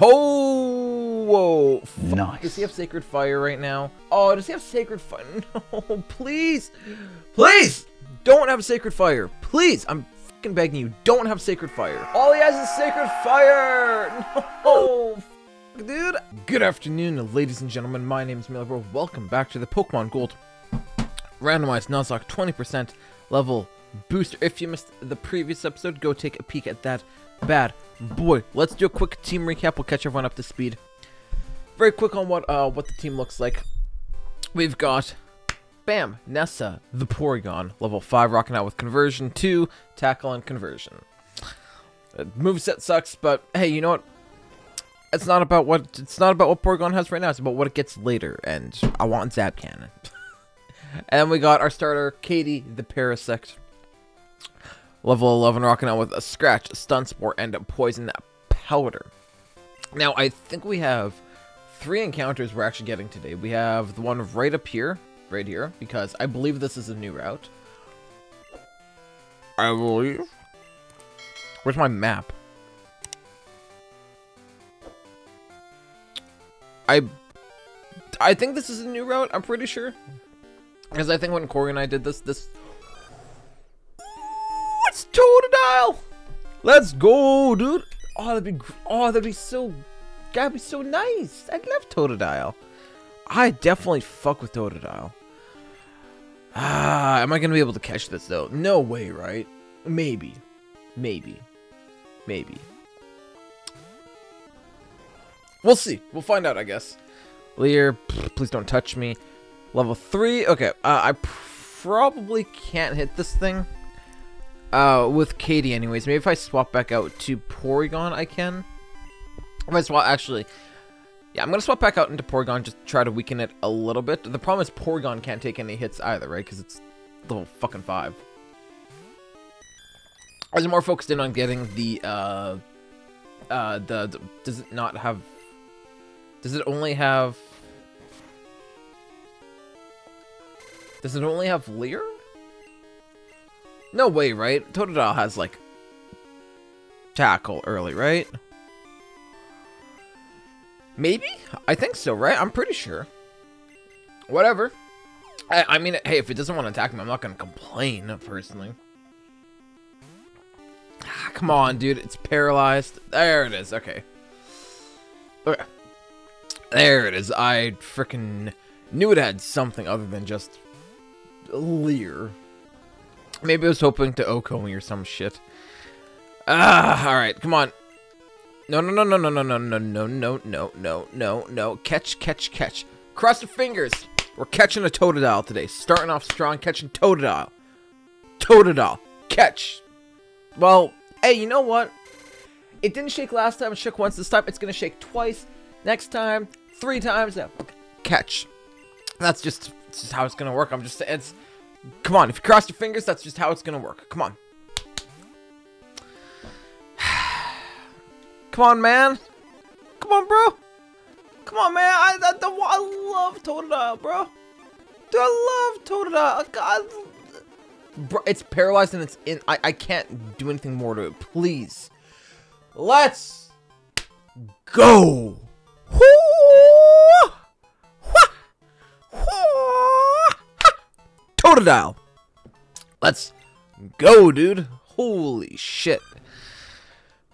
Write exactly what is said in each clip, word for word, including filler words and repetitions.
Oh, whoa. Fuck. Nice. Does he have Sacred Fire right now? Oh, does he have Sacred Fire? No, please. Please don't have Sacred Fire. Please. I'm fucking begging you. Don't have Sacred Fire. All he has is Sacred Fire. No, fuck, dude. Good afternoon, ladies and gentlemen. My name is MeleeBro. Welcome back to the Pokemon Gold Randomized Nuzlocke twenty percent level booster. If you missed the previous episode, go take a peek at that bad boy. Let's do a quick team recap. We'll catch everyone up to speed very quick on what uh what the team looks like. We've got bam Nessa the Porygon, level five, rocking out with conversion two, tackle, and conversion. Uh, moveset sucks, but hey, you know what, it's not about what it's not about what Porygon has right now, it's about what it gets later, and I want Zap Cannon. And we got our starter Katie the Parasect, level eleven, rocking out with a Scratch, Stun Spore, and a Poison Powder. Now, I think we have three encounters we're actually getting today. We have the one right up here, right here, because I believe this is a new route. I believe. Where's my map? I, I think this is a new route, I'm pretty sure. Because I think when Corey and I did this, this... It's Totodile! Let's go, dude! Oh, that'd be... Oh, that'd be so... That'd be so nice! I'd love Totodile. I definitely fuck with Totodile. Ah, am I gonna be able to catch this, though? No way, right? Maybe. Maybe. Maybe. We'll see. We'll find out, I guess. Leer, please don't touch me. Level three. Okay, uh, I probably can't hit this thing. Uh, with Katie anyways. Maybe if I swap back out to Porygon, I can. If I swap, actually. Yeah, I'm going to swap back out into Porygon, just try to weaken it a little bit. The problem is Porygon can't take any hits either, right? Because it's level fucking five. I was more focused in on getting the, uh... Uh, the... the does it not have... Does it only have... Does it only have Leer? No way, right? Totodile has, like, tackle early, right? Maybe? I think so, right? I'm pretty sure. Whatever. I, I mean, hey, if it doesn't want to attack me, I'm not going to complain, personally. Ah, come on, dude. It's paralyzed. There it is. Okay. Okay. There it is. I freaking knew it had something other than just Leer. Maybe I was hoping to Oko me or some shit. Ah, alright, come on. No, no, no, no, no, no, no, no, no, no, no, no, no, no. Catch, catch, catch. Cross your fingers. We're catching a Totodile today. Starting off strong, catching Totodile. Totodile. Catch. Well, hey, you know what? It didn't shake last time. It shook once this time. It's going to shake twice. Next time. Three times. Catch. That's just, that's just how it's going to work. I'm just saying. It's... Come on, if you cross your fingers, that's just how it's gonna work. Come on. Come on, man. Come on, bro. Come on, man. I, I, I love Totodile, bro. Dude, I love Totodile. God. Bro, it's paralyzed and it's in. I, I can't do anything more to it. Please. Let's go. Woo! Totodile! Let's go, dude. Holy shit.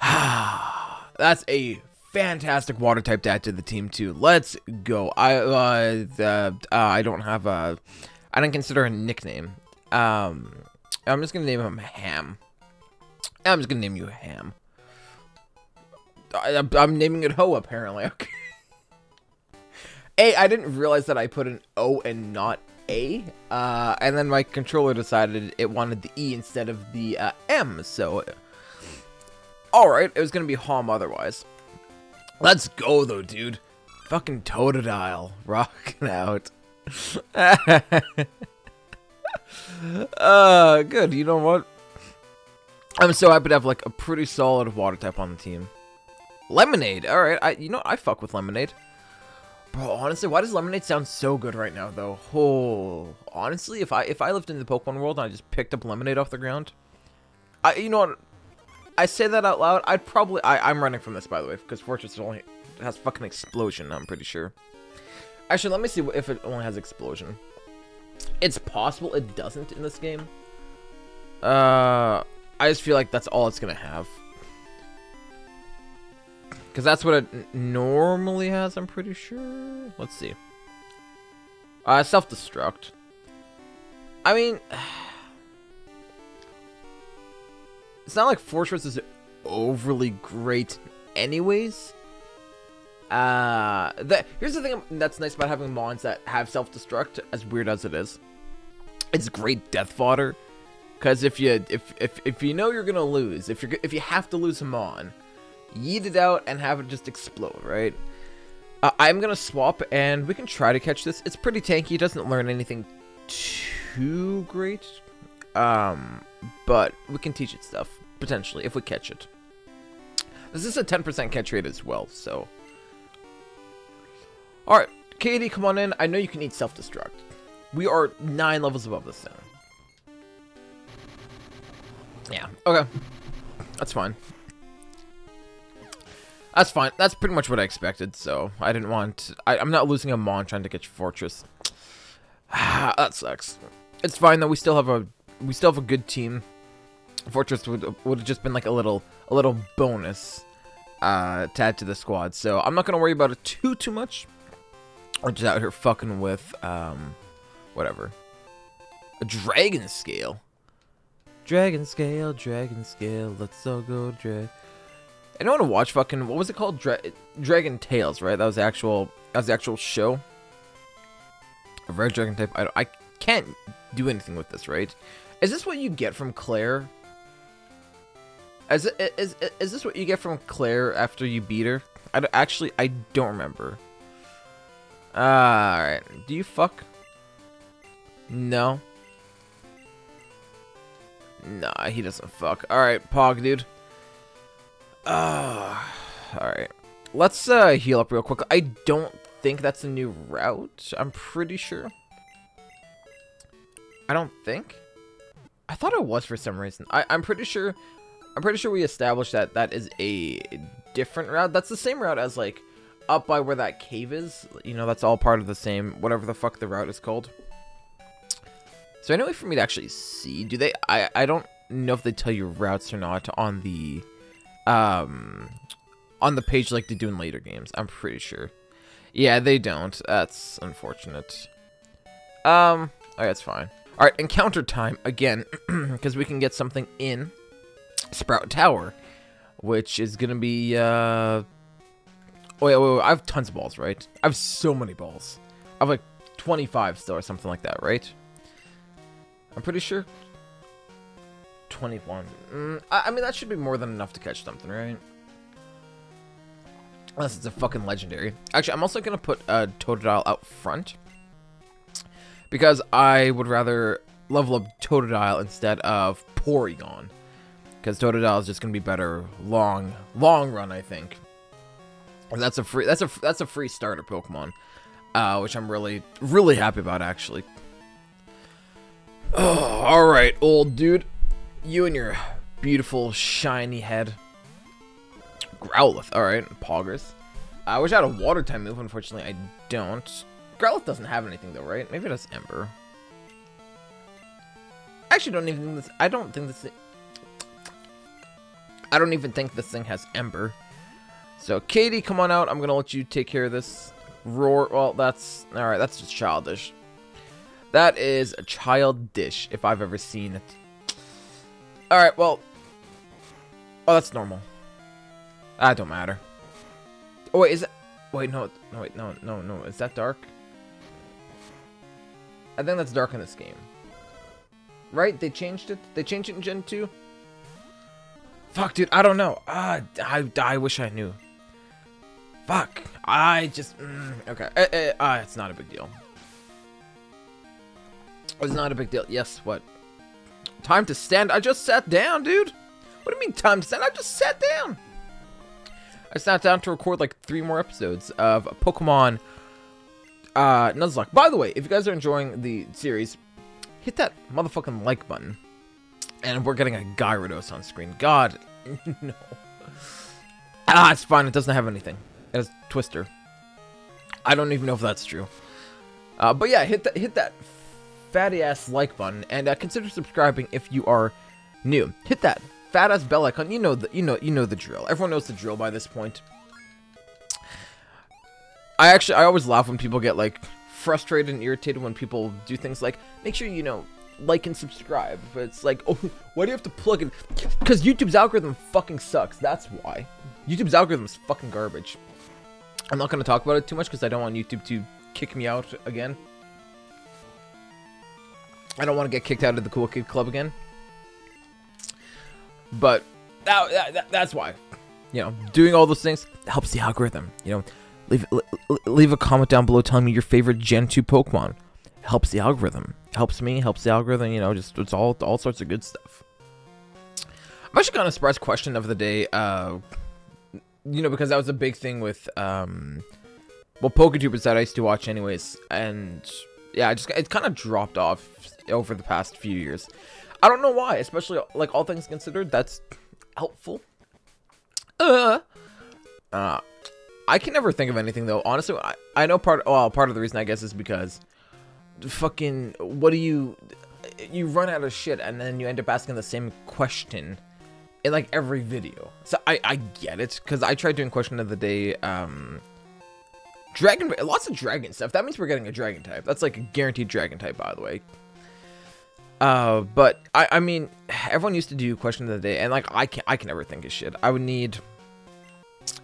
That's a fantastic water type to add to the team, too. Let's go. I uh, the, uh, I don't have a... I don't consider a nickname. Um, I'm just going to name him Ham. I'm just going to name you Ham. I, I'm naming it Ho, apparently. Okay. A, I didn't realize that I put an O and not A, uh, and then my controller decided it wanted the E instead of the uh, M, so alright, it was gonna be Hom otherwise. Let's go though, dude. Fucking Totodile rocking out. uh, good, you know what? I'm so happy to have like a pretty solid water type on the team. Lemonade, alright, I you know, I fuck with Lemonade. Bro, honestly, why does Lemonade sound so good right now, though? Oh, honestly, if I if I lived in the Pokemon world and I just picked up Lemonade off the ground, I you know what? I say that out loud, I'd probably... I, I'm running from this, by the way, because Fortress only has fucking Explosion, I'm pretty sure. Actually, let me see if it only has Explosion. It's possible it doesn't in this game. Uh, I just feel like that's all it's going to have. Because that's what it normally has, I'm pretty sure. Let's see. Uh, self-destruct. I mean... It's not like Fortress is overly great anyways. Uh, the, here's the thing that's nice about having mons that have self-destruct, as weird as it is. It's great death fodder. Because if you if, if if you know you're gonna lose, if you if you have to lose a mon, yeet it out and have it just explode, right? Uh, I'm gonna swap, and we can try to catch this. It's pretty tanky. Doesn't learn anything too great, um, but we can teach it stuff potentially if we catch it. This is a ten percent catch rate as well, so. All right, Katie, come on in. I know you can eat self-destruct. We are nine levels above this now. Yeah, okay. That's fine. That's fine. That's pretty much what I expected, so I didn't want... To, I, I'm not losing a mon trying to catch Fortress. That sucks. It's fine, though. We still have a we still have a good team. Fortress would would have just been like a little a little bonus uh, to add to the squad, so I'm not going to worry about it too, too much. We're just out here fucking with, um, whatever. A Dragon Scale. Dragon Scale, Dragon Scale, let's all go Dragon. I don't want to watch fucking, what was it called? Dra Dragon Tales, right? That was the actual, that was the actual show. A rare Dragon type, I, don't, I can't do anything with this, right? Is this what you get from Claire? Is, it, is, is this what you get from Claire after you beat her? I don't, actually, I don't remember. Uh, Alright, do you fuck? No. Nah, he doesn't fuck. Alright, Pog, dude. Uh, Alright. Let's uh, heal up real quick. I don't think that's a new route. I'm pretty sure. I don't think. I thought it was for some reason. I, I'm pretty sure. I'm pretty sure we established that that is a different route. That's the same route as, like, up by where that cave is. You know, that's all part of the same, whatever the fuck the route is called. Is there any way for me to actually see? Do they? I, I don't know if they tell you routes or not on the, um, on the page like they do in later games. I'm pretty sure. Yeah, they don't. That's unfortunate. Um, alright, that's fine. Alright, encounter time again, because we can get something in Sprout Tower, which is gonna be. Uh... Oh yeah, wait, wait, wait. I have tons of balls, right? I have so many balls. I have like twenty-five still, or something like that, right? I'm pretty sure twenty-one. Mm, I, I mean, that should be more than enough to catch something, right? Unless it's a fucking legendary. Actually, I'm also going to put uh, Totodile out front. Because I would rather level up Totodile instead of Porygon. Because Totodile is just going to be better long, long run, I think. And that's a free, that's a, that's a free starter Pokemon. Uh, which I'm really, really happy about, actually. Oh, alright, old dude. You and your beautiful, shiny head. Growlithe, alright, Poggers. I wish I had a water type move, unfortunately I don't. Growlithe doesn't have anything though, right? Maybe it has Ember. I actually don't even think this, I don't think this thing, I don't even think this thing has Ember. So, Katie, come on out, I'm gonna let you take care of this. Roar, well, that's, alright, that's just childish. That is a child dish, if I've ever seen it. Alright, well... Oh, that's normal. That don't matter. Oh, wait, is it... Wait, no, no, wait, no, no, no. Is that dark? I think that's dark in this game. Right? They changed it? They changed it in Gen two? Fuck, dude, I don't know. Ah, I, I wish I knew. Fuck. I just... Mm, okay. Eh, eh, ah, it's not a big deal. It's not a big deal. Yes, what? Time to stand. I just sat down, dude. What do you mean time to stand? I just sat down. I sat down to record like three more episodes of Pokemon uh, Nuzlocke. By the way, if you guys are enjoying the series, hit that motherfucking like button. And we're getting a Gyarados on screen. God No. Ah, it's fine. It doesn't have anything. It has Twister. I don't even know if that's true. Uh, but yeah, hit that, hit that fatty ass like button, and uh, consider subscribing if you are new. Hit that fat ass bell icon. You know the, you know, you know the drill. Everyone knows the drill by this point. I actually, I always laugh when people get like frustrated and irritated when people do things like make sure you know like and subscribe. But it's like, oh, why do you have to plug in? Because YouTube's algorithm fucking sucks. That's why. YouTube's algorithm is fucking garbage. I'm not going to talk about it too much because I don't want YouTube to kick me out again. I don't want to get kicked out of the Cool Kid Club again. But that, that, that, that's why. You know, doing all those things helps the algorithm. You know, leave, leave a comment down below telling me your favorite Gen two Pokemon. Helps the algorithm. Helps me, helps the algorithm, you know, just it's all, all sorts of good stuff. I'm actually kind of surprised question of the day, uh... you know, because that was a big thing with, um, well, PokeTubers that I used to watch anyways, and, yeah, I just, it kind of dropped off over the past few years. I don't know why, especially, like, all things considered, that's helpful. Uh, uh I can never think of anything, though. Honestly, I, I know part, well, part of the reason, I guess, is because, fucking, what do you, you run out of shit, and then you end up asking the same question in like every video. So I, I get it, because I tried doing question of the day, um, dragon, lots of dragon stuff. That means we're getting a dragon type. That's like a guaranteed dragon type, by the way. Uh, but I, I mean, everyone used to do question of the day, and like I can, I can never think of shit. I would need,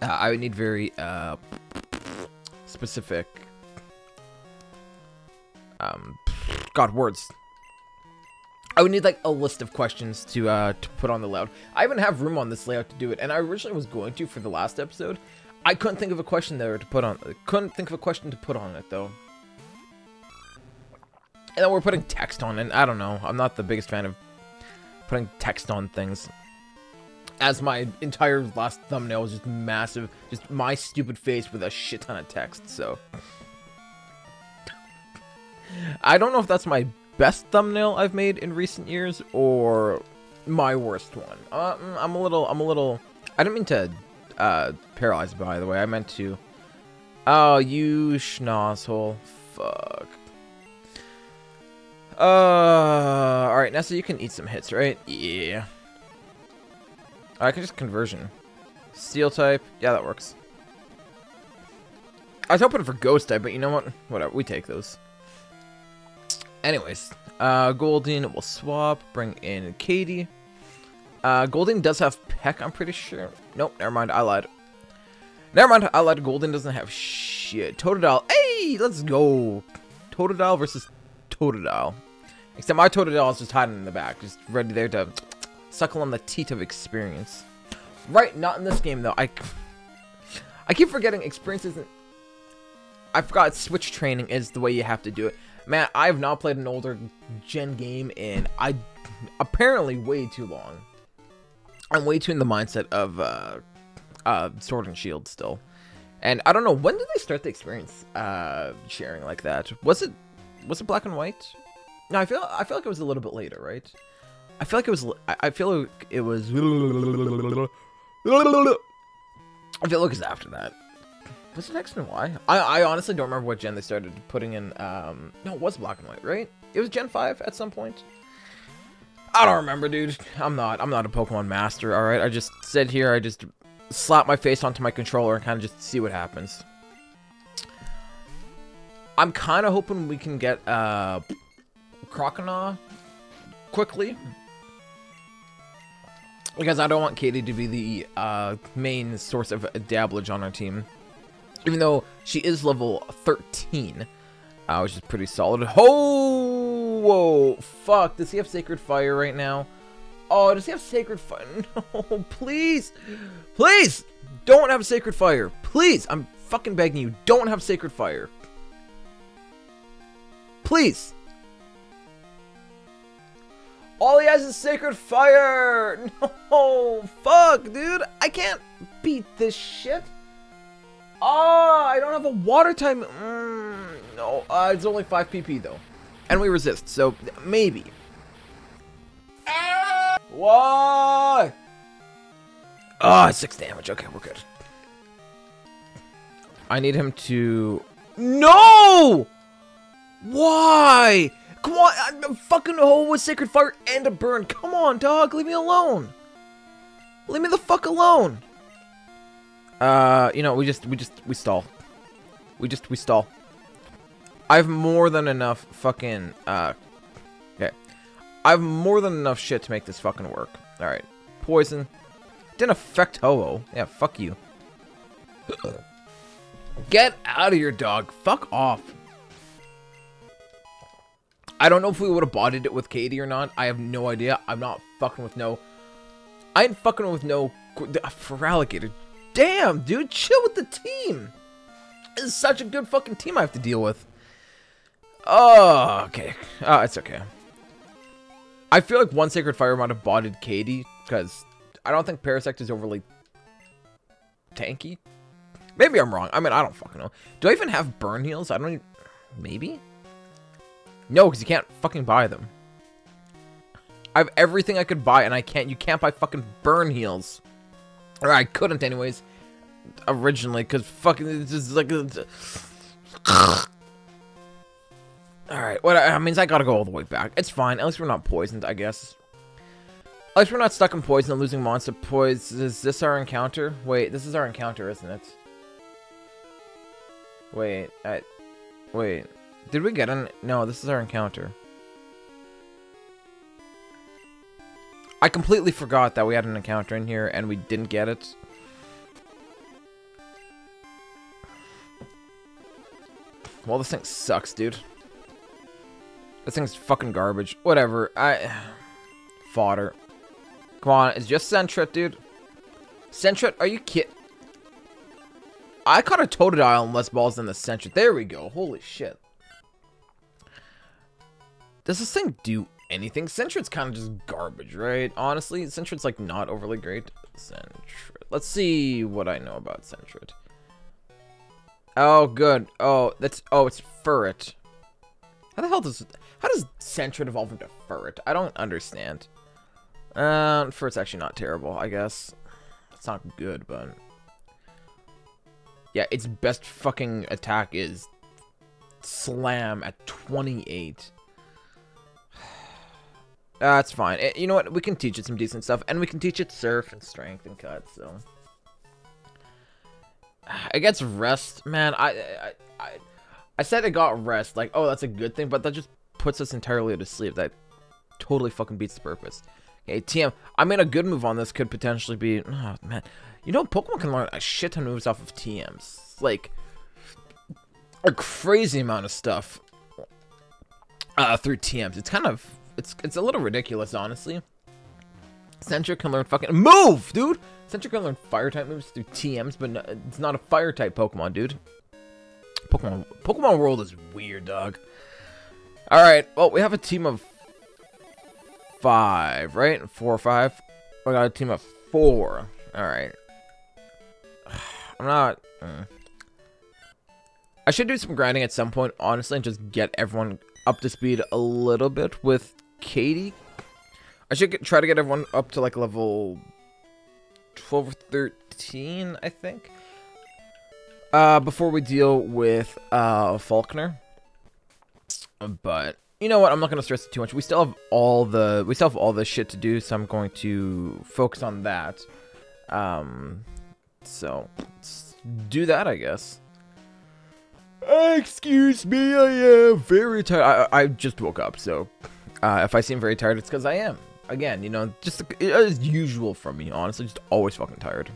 uh, I would need very uh, specific, um, God words. I would need like a list of questions to uh, to put on the layout. I even have room on this layout to do it, and I originally was going to for the last episode. I couldn't think of a question there to put on. I couldn't think of a question to put on it though. And then we're putting text on it. I don't know. I'm not the biggest fan of putting text on things. As my entire last thumbnail was just massive, just my stupid face with a shit ton of text. So I don't know if that's my best thumbnail I've made in recent years, or my worst one. Uh, I'm a little, I'm a little, I didn't mean to uh, paralyze, by the way. I meant to, oh, you schnozhole, fuck. Uh, alright, Nessa, you can eat some hits, right? Yeah. Oh, I can just conversion. Steel type, yeah, that works. I was hoping for ghost type, but you know what? Whatever, we take those. Anyways, uh, Goldeen will swap, bring in Katie. Uh, Goldeen does have Peck, I'm pretty sure. Nope, never mind, I lied. Never mind, I lied, Goldeen doesn't have shit. Totodile, hey, let's go. Totodile versus Totodile. Except my Totodile is just hiding in the back, just ready there to suckle on the teat of experience. Right, not in this game, though. I, I keep forgetting experience isn't... I forgot switch training is the way you have to do it. Man, I have not played an older gen game in, I, apparently way too long. I'm way too in the mindset of uh, uh, Sword and Shield still. And I don't know, when did they start the experience uh, sharing like that? Was it was it Black and White? No, I feel I feel like it was a little bit later, right? I feel like it was, I feel like it was, I feel like it was after that. Was it X and Y? I, I honestly don't remember what gen they started putting in. Um, no, it was Black and White, right? It was Gen five at some point. I don't remember, dude. I'm not. I'm not a Pokemon master, all right? I just sit here. I just slap my face onto my controller and kind of just see what happens. I'm kind of hoping we can get uh, Croconaw quickly. Because I don't want Katie to be the uh, main source of dabblage on our team. Even though she is level thirteen, uh, which is pretty solid. Oh, whoa, fuck. Does he have Sacred Fire right now? Oh, does he have Sacred Fire? No, please. Please, don't have Sacred Fire. Please, I'm fucking begging you. Don't have Sacred Fire. Please. All he has is Sacred Fire. No, fuck, dude. I can't beat this shit. Oh, I don't have a water type. Mm, no, uh, it's only five P P though. And we resist, so maybe. Why? Ah, oh, six damage. Okay, we're good. I need him to... No! Why? Come on, I'm fucking hole with Sacred Fire and a burn. Come on, dog, leave me alone. Leave me the fuck alone. Uh, you know, we just, we just, we stall. We just, we stall. I have more than enough fucking, uh, okay. I have more than enough shit to make this fucking work. Alright, poison. Didn't affect Ho-Oh. Yeah, fuck you. Get out of here, dog. Fuck off. I don't know if we would have bodied it with Katie or not. I have no idea. I'm not fucking with no... I ain't fucking with no... Feraligatr. Damn, dude. Chill with the team. This is such a good fucking team I have to deal with. Oh, okay. Oh, it's okay. I feel like one Sacred Fire might have bodied Katie, because I don't think Parasect is overly tanky. Maybe I'm wrong. I mean, I don't fucking know. Do I even have burn heals? I don't even... Maybe? No, because you can't fucking buy them. I have everything I could buy, and I can't. You can't buy fucking burn heals. Or I couldn't, anyways. Originally, because fucking... It's just like... Alright, what I mean is I gotta go all the way back. It's fine. At least we're not poisoned, I guess. At least we're not stuck in poison and losing monster poise. Is this our encounter? Wait, this is our encounter, isn't it? Wait, I... Wait... Did we get an... No, this is our encounter. I completely forgot that we had an encounter in here and we didn't get it. Well, this thing sucks, dude. This thing's fucking garbage. Whatever. I... Fodder. Come on, it's just Sentret, dude. Sentret, are you kidding? I caught a Totodile and less balls than the Sentret. There we go. Holy shit. Does this thing do anything? Sentret's kind of just garbage, right? Honestly, Sentret's like not overly great. Sentret. Let's see what I know about Sentret. Oh, good. Oh, that's. Oh, it's Furret. How the hell does how does Sentret evolve into Furret? I don't understand. Um, uh, Furret's actually not terrible, I guess. It's not good, but yeah, its best fucking attack is slam at twenty-eight. That's uh, fine. It, you know what? We can teach it some decent stuff, and we can teach it surf and strength and cut. So it gets rest, man. I, I, I, I said it got rest. Like, oh, that's a good thing, but that just puts us entirely to sleep. That totally fucking beats the purpose. Okay, T M. I mean, a good move on this could potentially be. Oh man, you know, Pokemon can learn a shit ton of moves off of T Ms. Like a crazy amount of stuff uh, through T Ms. It's kind of. It's, it's a little ridiculous, honestly. Sentret can learn fucking... Move, dude! Sentret can learn fire-type moves through T Ms, but no, it's not a fire-type Pokemon, dude. Pokemon Pokemon World is weird, dog. Alright, well, we have a team of... Five, right? Four or five? We got a team of four. Alright. I'm not... Mm. I should do some grinding at some point, honestly, and just get everyone up to speed a little bit with... Katie, I should get, try to get everyone up to like level twelve or thirteen, I think, uh, before we deal with uh, Falkner. But you know what? I'm not gonna stress it too much. We still have all the we still have all the shit to do, so I'm going to focus on that. Um, so let's do that, I guess. Excuse me, I am very tired. I, I just woke up, so. Uh, if I seem very tired, it's because I am. Again, you know, just as usual from me, honestly. Just always fucking tired.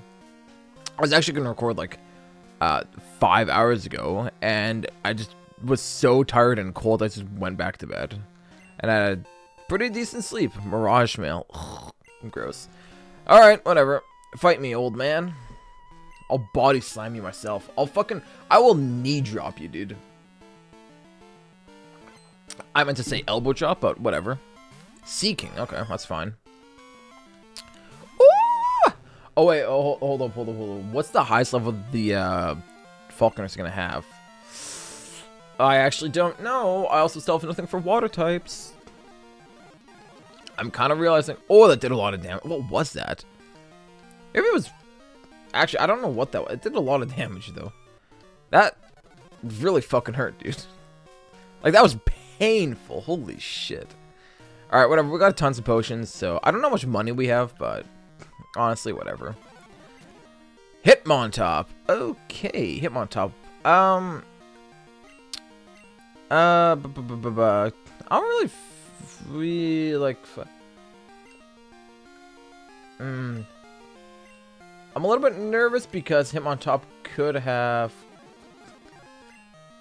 I was actually going to record, like, uh, five hours ago. And I just was so tired and cold, I just went back to bed. And I had a pretty decent sleep. Mirage Mail. Ugh, gross. Alright, whatever. Fight me, old man. I'll body slam you myself. I'll fucking... I will knee drop you, dude. I meant to say elbow chop, but whatever. Seeking. Okay, that's fine. Ooh! Oh, wait. Oh, hold up, hold up, hold up. What's the highest level the uh, Falkner is going to have? I actually don't know. I also still have nothing for water types. I'm kind of realizing... Oh, that did a lot of damage. What was that? Maybe it was Actually, I don't know what that was. It did a lot of damage, though. That really fucking hurt, dude. Like, that was painful. Holy shit. Alright, whatever. We got tons of potions, so I don't know how much money we have, but honestly, whatever. Hitmontop. Okay, Hitmontop. Um... Uh... B -b -b -b -b I don't really... F we, like... F mm. I'm a little bit nervous because Hitmontop could have...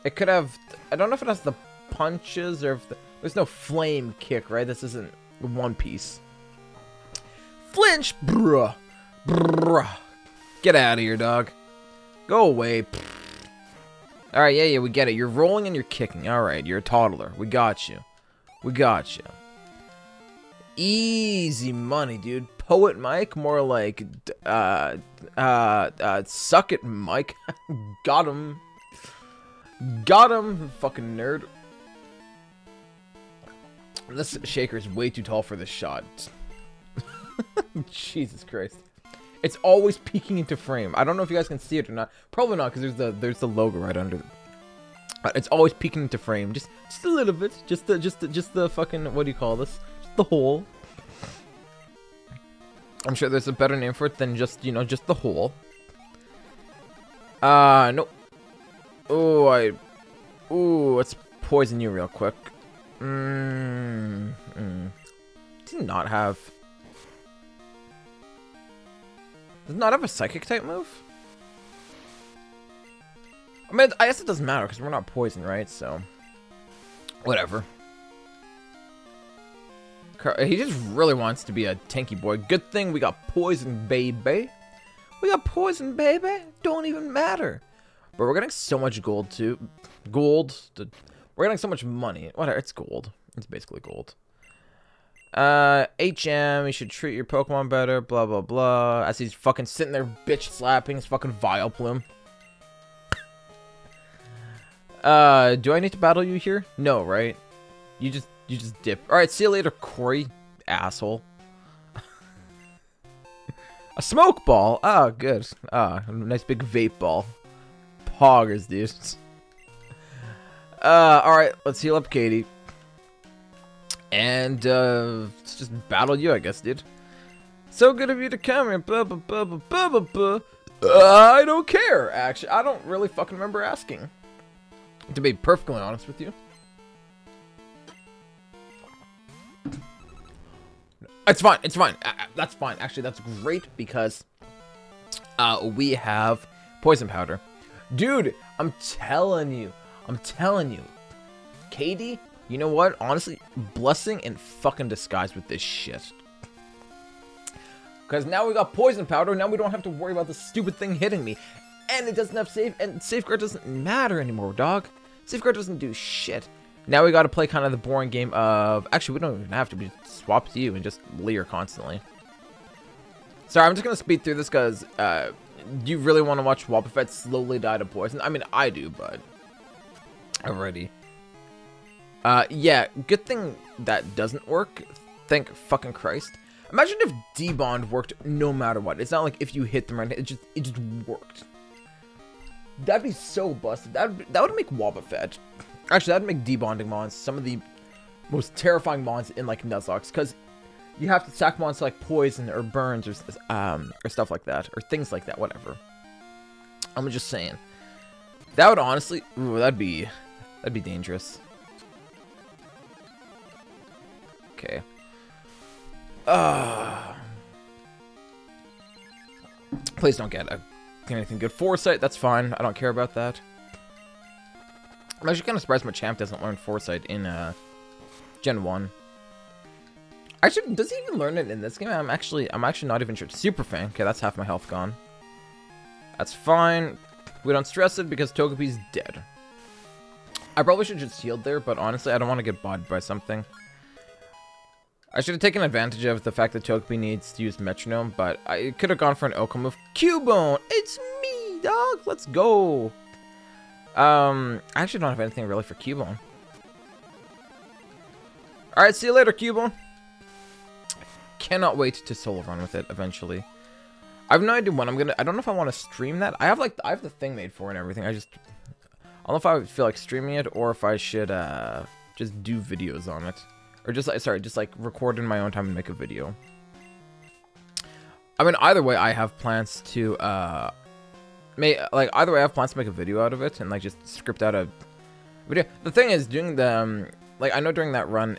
It could have... I don't know if it has the punches or if... The There's no flame kick, right? This isn't One Piece. Flinch! Bruh! Bruh! Get out of here, dog. Go away. Alright, yeah, yeah, we get it. You're rolling and you're kicking. Alright, you're a toddler. We got you. We got you. Easy money, dude. Poet Mike? More like, uh, uh, uh, suck it, Mike. Got him. Got him, fucking nerd. This shaker is way too tall for this shot. Jesus Christ. It's always peeking into frame. I don't know if you guys can see it or not. Probably not, because there's the there's the logo right under. It. It's always peeking into frame, just just a little bit, just the just the, just the fucking what do you call this? Just the hole. I'm sure there's a better name for it than just you know just the hole. Uh no. Oh I. Oh, let's poison you real quick. Mmm. Mm. Did not have. Does not have a psychic type move? I mean, I guess it doesn't matter because we're not poisoned, right? So, whatever. He just really wants to be a tanky boy. Good thing we got poison, baby. We got poison, baby. Don't even matter. But we're getting so much gold too. Gold. To, we're getting so much money. Whatever. It's gold. It's basically gold. Uh, H M, you should treat your Pokemon better, blah, blah, blah. As he's fucking sitting there bitch slapping his fucking Vileplume. Uh, do I need to battle you here? No, right? You just, you just dip. Alright, see you later, Corey. Asshole. A smoke ball? Ah, oh, good. Ah, oh, nice big vape ball. Poggers, dude. Uh, alright, let's heal up Katie. And, uh, let's just battle you, I guess, dude. So good of you to come here. Buh, buh, buh, buh, buh, buh, buh. Uh, I don't care, actually. I don't really fucking remember asking. To be perfectly honest with you. It's fine. It's fine. Uh, that's fine. Actually, that's great because uh, we have poison powder. Dude, I'm telling you. I'm telling you. Katie... You know what? Honestly, blessing in fucking disguise with this shit. Because now we got poison powder. Now we don't have to worry about this stupid thing hitting me. And it doesn't have safe. And safeguard doesn't matter anymore, dog. Safeguard doesn't do shit. Now we got to play kind of the boring game of... Actually, we don't even have to. We just swap to you and just leer constantly. Sorry, I'm just going to speed through this because uh, you really want to watch Wobbuffet slowly die to poison. I mean, I do, but... Alrighty. Uh, yeah, good thing that doesn't work. Thank fucking Christ. Imagine if D-Bond worked no matter what. It's not like if you hit them right, it just it just worked. That'd be so busted. That that would make Wobbuffet. Actually, that'd make D-Bonding mons some of the most terrifying mons in like Nuzlocke, because you have to sack mons to, like poison or burns or um or stuff like that or things like that. Whatever. I'm just saying. That would honestly, ooh, that'd be that'd be dangerous. Okay. Uh, please don't get a, anything good. Foresight, that's fine. I don't care about that. I'm actually kind of surprised my champ doesn't learn Foresight in uh, Gen one. Actually, does he even learn it in this game? I'm actually, I'm actually not even sure. Super Fan. Okay, that's half my health gone. That's fine. We don't stress it because Togepi's dead. I probably should just heal there, but honestly, I don't want to get bodied by something. I should have taken advantage of the fact that Togepi needs to use Metronome, but I could have gone for an Oko move. Cubone! It's me, dog! Let's go! Um, I actually don't have anything really for Cubone. Alright, see you later, Cubone. Cannot wait to solo run with it eventually. I have no idea when I'm gonna. I don't know if I want to stream that. I have like I have the thing made for it and everything. I just I don't know if I would feel like streaming it or if I should uh, just do videos on it, or just sorry, just like record in my own time and make a video. I mean, either way, I have plans to uh, make like either way I have plans to make a video out of it and like just script out a video. The thing is, doing the um, like I know during that run,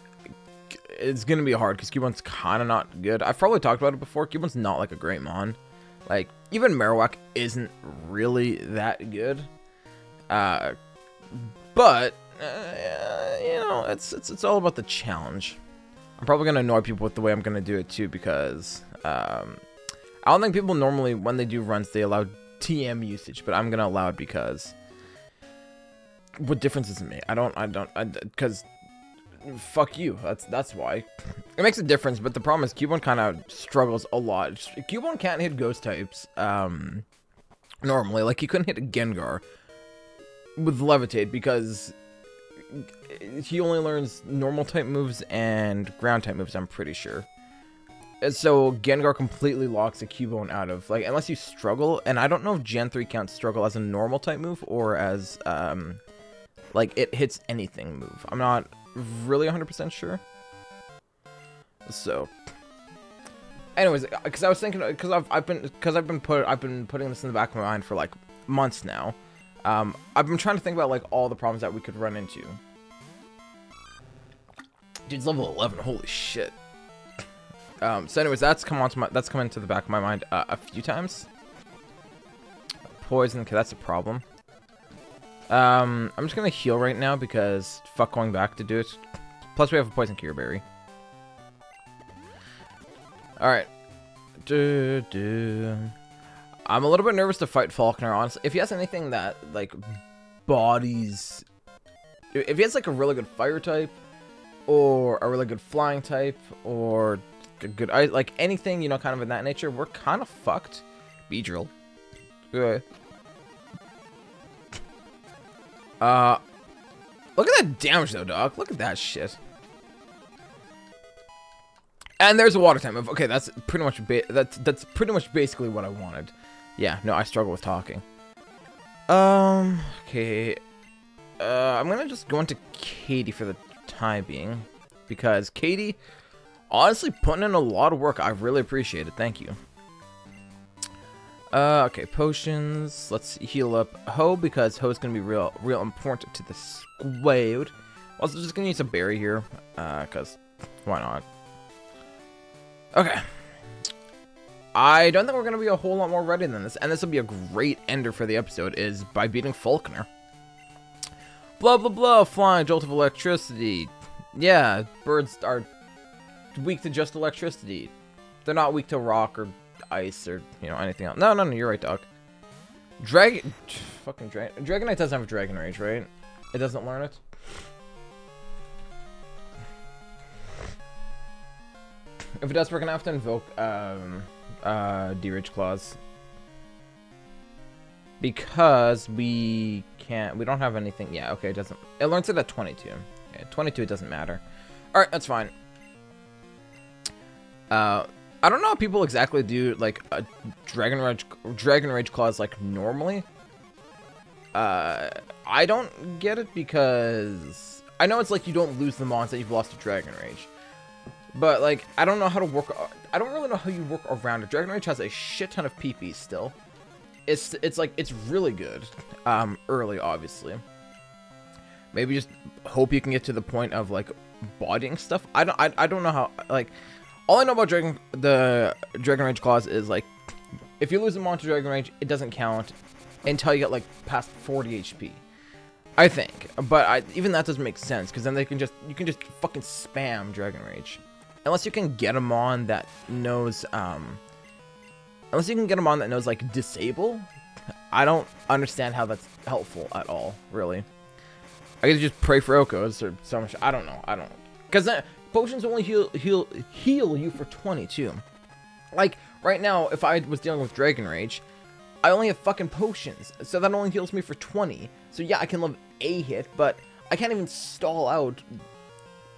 it's gonna be hard because Cubone's kind of not good. I've probably talked about it before. Cubone's not like a great mon. Like even Marowak isn't really that good. Uh, but uh, you know, it's it's it's all about the challenge. I'm probably gonna annoy people with the way I'm gonna do it too because um, I don't think people normally when they do runs they allow T M usage, but I'm gonna allow it because what difference does it make? I don't I don't because. Fuck you. That's that's why. It makes a difference, but the problem is Cubone kind of struggles a lot. Cubone can't hit ghost types um, normally. Like, he couldn't hit a Gengar with Levitate because he only learns normal type moves and ground type moves, I'm pretty sure. And so Gengar completely locks a Cubone out of, like, unless you struggle. And I don't know if Gen three counts struggle as a normal type move or as, um, like, it hits anything move. I'm not really one hundred percent sure. So, anyways, because I was thinking, because I've I've been because I've been put I've been putting this in the back of my mind for like months now. Um, I've been trying to think about like all the problems that we could run into. Dude's level eleven. Holy shit. Um, so, anyways, that's come onto my that's come into the back of my mind uh, a few times. Poison. Okay, that's a problem. Um, I'm just gonna heal right now because fuck going back to do it. Plus we have a poison cure berry. Alright. I'm a little bit nervous to fight Falkner, honestly. If he has anything that, like, bodies... If he has, like, a really good fire type, or a really good flying type, or a good... Like, anything, you know, kind of in that nature, we're kind of fucked. Beedrill. Okay. Uh, look at that damage though, dog. Look at that shit. And there's a water type move. Okay, that's pretty much ba that's that's pretty much basically what I wanted. Yeah, no, I struggle with talking. Um, okay. Uh, I'm gonna just go into Katie for the time being because Katie, honestly, putting in a lot of work. I really appreciate it. Thank you. Uh, okay, potions. Let's heal up Ho because Ho's gonna be real, real important to the squad. Also, just gonna use a berry here, uh, cause why not? Okay. I don't think we're gonna be a whole lot more ready than this, and this will be a great ender for the episode. Is by beating Falkner. Blah blah blah. Flying jolt of electricity. Yeah, birds are weak to just electricity. They're not weak to rock or ice or, you know, anything else. No, no, no, you're right, dog. Dragon... Fucking Dragon... Dragonite doesn't have Dragon Rage, right? It doesn't learn it? If it does, we're gonna have to invoke, um... Uh, D-Rage Claws. Because we can't... We don't have anything... Yeah, okay, it doesn't... It learns it at twenty-two. Okay, twenty-two, it doesn't matter. Alright, that's fine. Uh... I don't know how people exactly do like a Dragon Rage, Dragon Rage claws like normally. Uh, I don't get it because I know it's like you don't lose the mons that you've lost to Dragon Rage, but like I don't know how to work. I don't really know how you work around it. Dragon Rage has a shit ton of P P still. It's it's like it's really good um, early, obviously. Maybe just hope you can get to the point of like bodying stuff. I don't I, I don't know how like. All I know about Dragon, the Dragon Rage clause is, like, if you lose a mon to Dragon Rage, it doesn't count until you get, like, past forty H P, I think. But I, even that doesn't make sense, because then they can just, you can just fucking spam Dragon Rage. Unless you can get a mon that knows, um, unless you can get a mon that knows, like, disable, I don't understand how that's helpful at all, really. I guess just pray for Okos or some shit. I don't know, I don't, because then... Potions only heal, heal, heal you for twenty-two. Like, right now, if I was dealing with Dragon Rage, I only have fucking potions. So that only heals me for twenty. So yeah, I can live a hit, but I can't even stall out,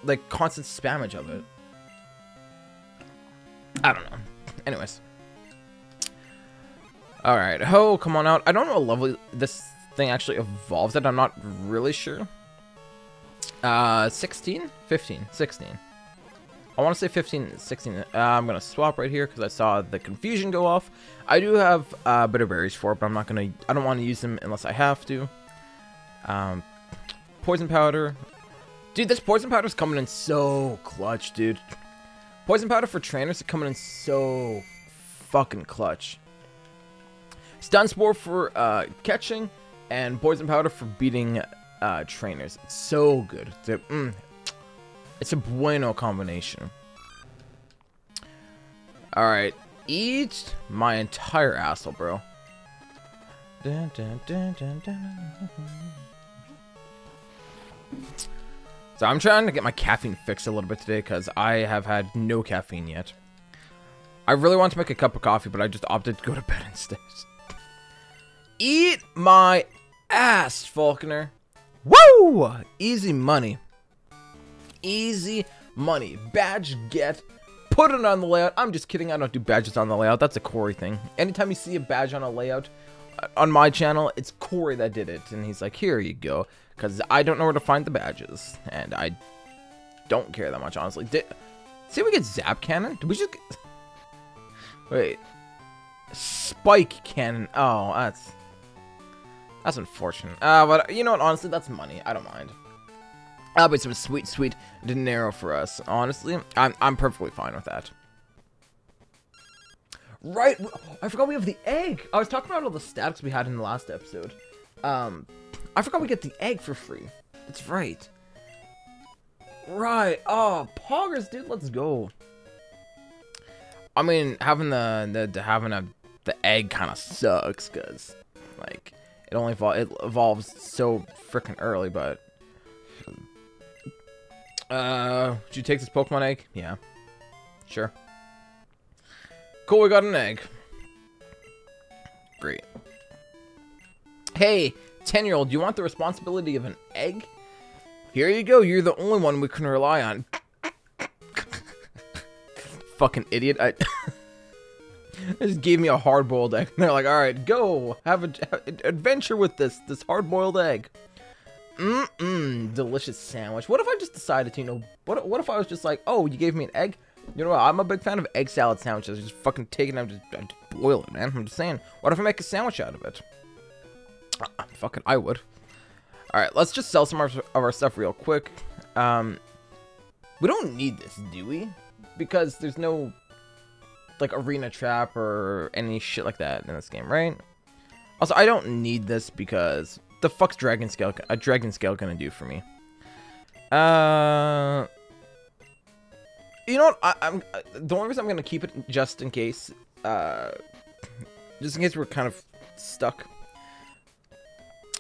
like, constant spammage of it. I don't know. Anyways. All right, Ho, come on out. I don't know what level this thing actually evolves at. I'm not really sure. Uh, sixteen, fifteen, sixteen. I want to say fifteen, sixteen. Uh, I'm going to swap right here because I saw the confusion go off. I do have uh, bitter berries for it, but I'm not going to, I don't want to use them unless I have to. Um, poison powder. Dude, this poison powder is coming in so clutch, dude. Poison powder for trainers is coming in so fucking clutch. Stun spore for uh, catching and poison powder for beating uh, trainers. It's so good. They're, mm, It's a bueno combination. Alright. Eat my entire asshole, bro. Dun, dun, dun, dun, dun. So I'm trying to get my caffeine fixed a little bit today because I have had no caffeine yet. I really want to make a cup of coffee, but I just opted to go to bed instead. Eat my ass, Falkner. Woo! Easy money. Easy money. Badge get. Put it on the layout. I'm just kidding. I don't do badges on the layout. That's a Corey thing. Anytime you see a badge on a layout on my channel, it's Corey that did it. And he's like, here you go. Because I don't know where to find the badges. And I don't care that much, honestly. Did, see we get Zap Cannon? Did we just get... Wait. Spike Cannon. Oh, that's... That's unfortunate. Uh, but you know what? Honestly, that's money. I don't mind. That'll be some sweet, sweet dinero for us. Honestly, I'm, I'm perfectly fine with that. Right, I forgot we have the egg. I was talking about all the stats we had in the last episode. Um, I forgot we get the egg for free. That's right. Right, oh, poggers, dude, let's go. I mean, having the, the having a, the egg kind of sucks, because, like, it only evol it evolves so freaking early, but... Uh, did you take this Pokemon egg? Yeah. Sure. Cool, we got an egg. Great. Hey, ten-year-old, you want the responsibility of an egg? Here you go, you're the only one we can rely on. Fucking idiot. I just gave me a hard-boiled egg. They're like, alright, go, have an adventure with this, this hard-boiled egg. Mm-mm, delicious sandwich. What if I just decided to, you know, what, what if I was just like, oh, you gave me an egg? You know what, I'm a big fan of egg salad sandwiches. Just fucking take it and just, just boil it, man. I'm just saying, what if I make a sandwich out of it? Uh, fucking, I would. Alright, let's just sell some of our, of our stuff real quick. Um, we don't need this, do we? Because there's no, like, arena trap or any shit like that in this game, right? Also, I don't need this because... The fuck's dragon scale a dragon scale gonna do for me? Uh, you know what? I, I'm the only reason I'm gonna keep it just in case, uh, just in case we're kind of stuck.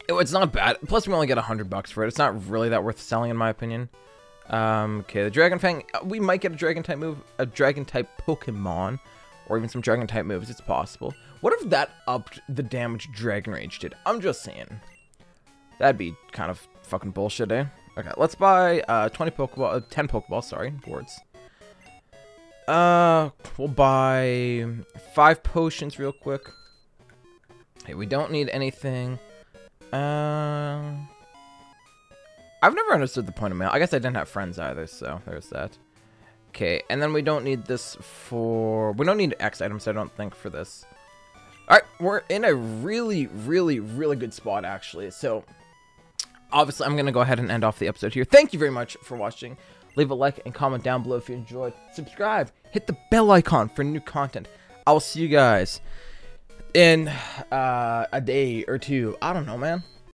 It, it's not bad. Plus, we only get a hundred bucks for it. It's not really that worth selling, in my opinion. Um, okay, the Dragon Fang. We might get a Dragon type move, a Dragon type Pokemon, or even some Dragon type moves. It's possible. What if that upped the damage Dragon Rage did? I'm just saying. That'd be kind of fucking bullshit, eh? Okay, let's buy uh, twenty Pokeball, uh, ten Pokeballs, sorry, boards. Uh, we'll buy five potions real quick. Hey, we don't need anything. Uh, I've never understood the point of mail. I guess I didn't have friends either, so there's that. Okay, and then we don't need this for... We don't need X items, I don't think, for this. All right, we're in a really, really, really good spot, actually. So... Obviously, I'm going to go ahead and end off the episode here. Thank you very much for watching. Leave a like and comment down below if you enjoyed. Subscribe. Hit the bell icon for new content. I'll see you guys in uh, a day or two. I don't know, man.